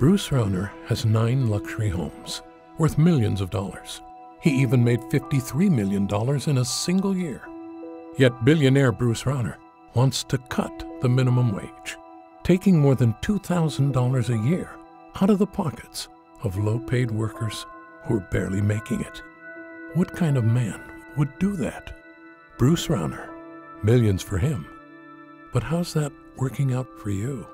Bruce Rauner has 9 luxury homes, worth millions of dollars. He even made $53 million in a single year. Yet billionaire Bruce Rauner wants to cut the minimum wage, taking more than $2,000 a year out of the pockets of low-paid workers who are barely making it. What kind of man would do that? Bruce Rauner, millions for him. But how's that working out for you?